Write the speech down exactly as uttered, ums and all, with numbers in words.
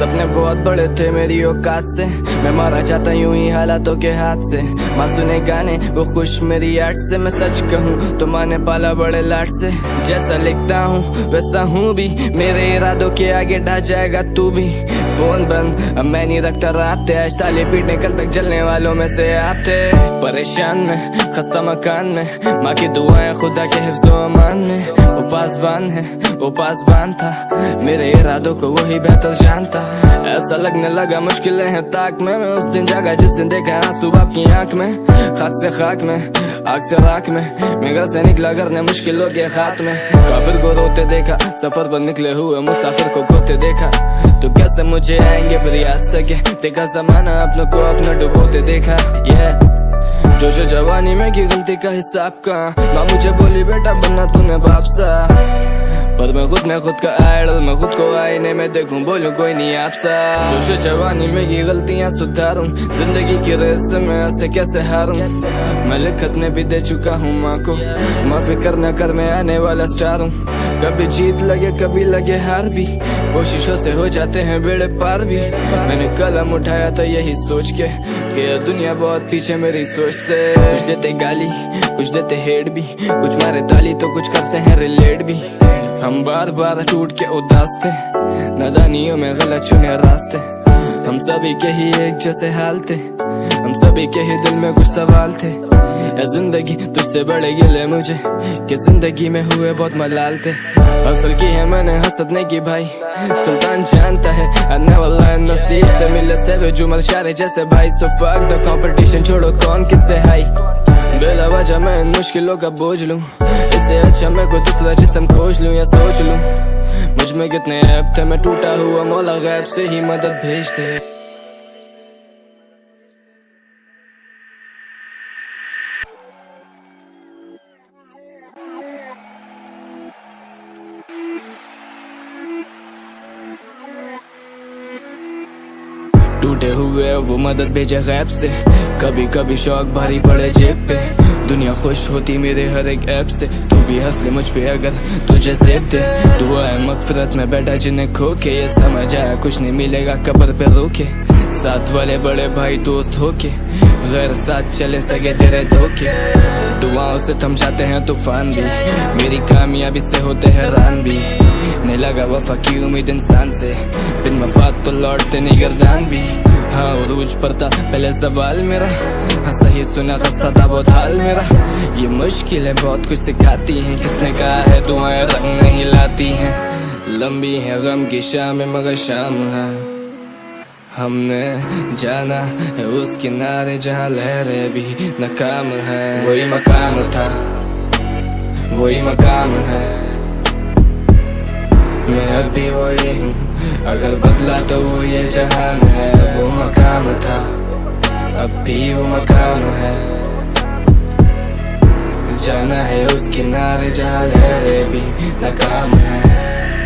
सपने बहुत बड़े थे मेरी औकात से, मैं मारा जाता यूं ही हालातों के हाथ से। माँ सुने गाने वो खुश मेरी आर्ट से, मैं सच कहूँ तो माँ ने पाला बड़े लाड से। जैसा लिखता हूँ वैसा हूँ भी, मेरे इरादों के आगे ढह जाएगा तू भी। फोन बंद अब मैं नहीं रखता राब्ते, आज ताली पीटने कल तक जलने वालों में से आप थे। परेशान में खस्ता मकान में, माँ की दुआएं खुदा के हिफ्जो अमान में। वो पासबान है वो पासबान था, मेरे इरादों को वही बेहतर जानता। ऐसा लगने लगा मुश्किलें हैं ताक में, मैं उस दिन जागा जिस दिन देखा आंसू बाप की आंख में। खाक से खाक में आग से राख में, मैं घर से निकला करने मुश्किलों के हाथ में। काफिर को रोते देखा, सफर पर निकले हुए मुसाफिर को खोते देखा। तो कैसे मुझे आएंगे फिर याद सके, देखा जमाना अपनों को अपना डुबोते देखा। ये जोश जवानी में की गलती का हिसाब का, माँ मुझे बोली बेटा बनना तूने बाप सा। पर मैं खुद में खुद का आइडल, मैं खुद को आईने में देखूं बोलूं कोई नहीं आप सा। जोश जवानी में की गलतियाँ सुधारूं, जिंदगी की रेस में ऐसे कैसे हारूं। मैं लिखत में भी दे चुका हूँ माँ को, माँ फिक्र न कर मैं आने वाला स्टार हूँ। कभी जीत लगे कभी लगे हार भी, कोशिशों से हो जाते हैं बेड़े पार भी। मैंने कलम उठाया था यही सोच के कि यह दुनिया बहुत पीछे मेरी सोच से। कुछ देते गाली कुछ देते हेड भी, कुछ मारे ताली तो कुछ करते हैं रिलेट भी। हम बार बार टूट के उदास थे, नादानियों में गलत चुने रास्ते। हम सभी के ही एक जैसे हाल थे, हम सभी के ही दिल में कुछ सवाल थे। जिंदगी तुझसे बड़े गिले मुझे कि जिंदगी में हुए बहुत मलाल थे। असल की है मैंने हंसने की भाई, सुल्तान जानता है नसीब से मिले से जुमर शारे जैसे भाई। सो फक द कंपटीशन, छोड़ो कौन किससे हाई। बेला वजह मैं इन मुश्किलों का बोझ लूं, इससे अच्छा मैं कोई दूसरा जिस्म खोज लूं या सोच लूं। मुझ में कितने ऐब थे, मैं टूटा हुआ मौला गैब से ही मदद भेजते। टूटे हुए वो मदद भेजे गैब से, कभी कभी शौक भारी पड़े जेब पे। दुनिया खुश होती मेरे हर एक ऐप से, तू भी हंस ले मुझ पे अगर तुझे जेब दे। दुआ है मगफिरत में बैठा जिन्हें खो के, ये समझ आया कुछ नहीं मिलेगा कब्र पे रोके। साथ वाले बड़े भाई दोस्त होके, गैर साथ चले सके तेरे धोखे। दुआओं से थम जाते हैं तूफान भी, मेरी कामयाबी से होते हैरान भी। नहीं लगा वफा की उम्मीद इंसान से, बिन मफाद तो लौटते नहीं गर्दान भी। हाँ उरूज पर था पहले सवाल मेरा, हाँ सही सुना खस्ता था बहुत हाल मेरा। ये मुश्किल है बहुत कुछ सिखाती हैं, किसने कहा है दुआएं रंग नहीं लाती हैं। लंबी है गम की शाम मगर शाम है, हमने जाना है उस किनारे जहाँ लहरें भी नाकाम है। वही मकाम था वही मकाम है, मैं अभी वही हूँ अगर बदला तो वो ये जहान है। वो मकाम था अब भी वो मकाम है, जाना है उस किनारे जहाँ लहरें भी नाकाम है।